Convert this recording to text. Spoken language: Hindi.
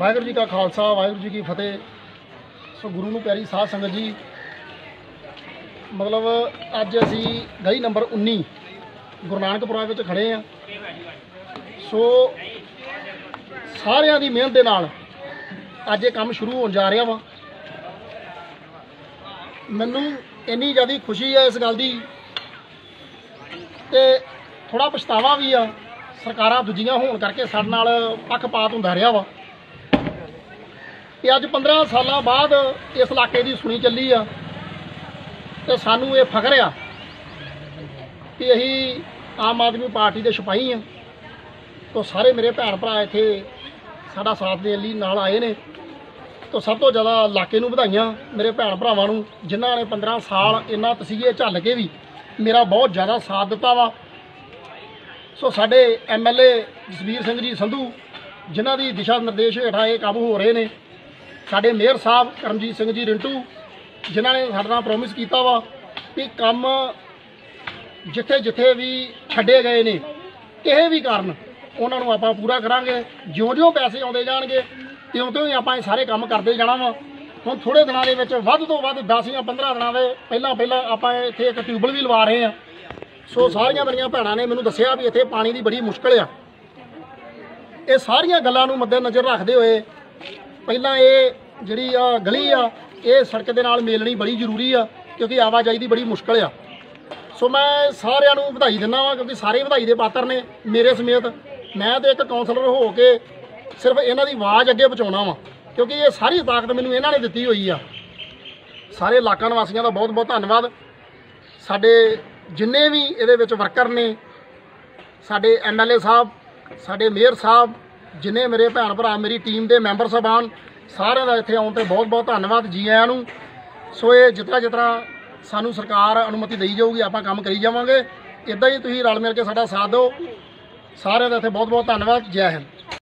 वाहगुरू जी का खालसा वाहगुरू जी की फतेह। सो गुरु नूं प्यारी साध संगत जी, मतलब अज असी गली नंबर 19 गुरु नानकपुरा विच खड़े हैं। सो सारियां दी मेहनत दे नाल अज ये काम शुरू होण जा रहा वा। मैनूं इन्नी ज़्यादा खुशी है इस गल दी ते थोड़ा पछतावा भी आ। सरकारां दूजियां होण करके साडे नाल पक्षपात हुंदा रहा वा। अज 15 साल बाद इस इलाके की सुनी चली आ तो सानू ये फख्र आ कि अही आम आदमी पार्टी के सिपाही हाँ। तो सारे मेरे भैन भरा इत्थे साडा साथ देण लई नाल आए ने। तो सब तो ज़्यादा इलाके नूं वधाइयां मेरे भैन भरावां नूं जिन्हां ने 15 साल इन्हां तसीहे झल के भी मेरा बहुत ज़्यादा साथ दिता वा। सो साडे MLA जसवीर सिंह जी संधू जिन्हां दी दिशा निर्देश हेठां ये काम हो रहे ने। साढ़े मेयर साहब करमजीत सिंह जी रिंटू जिन्हों ने साढ़े नाल प्रोमिस किया वा कि कम जिथे जिथे भी छड्डे गए ने किसी भी कारण उन्होंने आपां पूरा करांगे। ज्यों ज्यों पैसे आउंदे जाणगे त्यों त्यों ही आपां इह सारे काम करते जाना वा। हुण थोड़े दिनों के विच वध तों वध 10 या 15 दिनों के पहला आपां इत्थे एक ट्यूबल भी लवा रहे हैं। सो सारिया मेरिया भैणां ने मैनूं दस्सिया भी इत्थे पानी की बड़ी मुश्किल आ। इह सारिया गल्लां नूं मद्देनज़र रखदे होए पहला ये जिहड़ी गली आ ये सड़क दे नाल मेलनी बड़ी जरूरी आ क्योंकि आवाजाही की बड़ी मुश्किल आ। सो मैं सारियां नूं वधाई दिंदा वां क्योंकि सारे वधाई दे पात्र ने मेरे समेत। मैं तो एक काउंसलर हो के सिर्फ इन्हां दी आवाज़ अगे पहुंचाउणा वां क्योंकि ये सारी ताकत मैनूं इन्हां ने दित्ती होई आ। सारे इलाका निवासियों का बहुत बहुत धन्नवाद। साडे जिन्ने भी इहदे विच वर्कर ने साडे MLA साहब साडे मेयर साहब जिन्हें मेरे भैन भरा मेरी टीम के मैंबर साहबान सारे का इत्थे आउण ते बहुत बहुत धन्नवाद जी आयां नूं। सो ये जितना जितना सानू सरकार अनुमति दई जाऊगी आपां काम करी जावांगे। इदां ही तुसीं रल मिल के साडा साथ दिओ। सारे का इत्थे बहुत बहुत धन्नवाद। जय हिंद।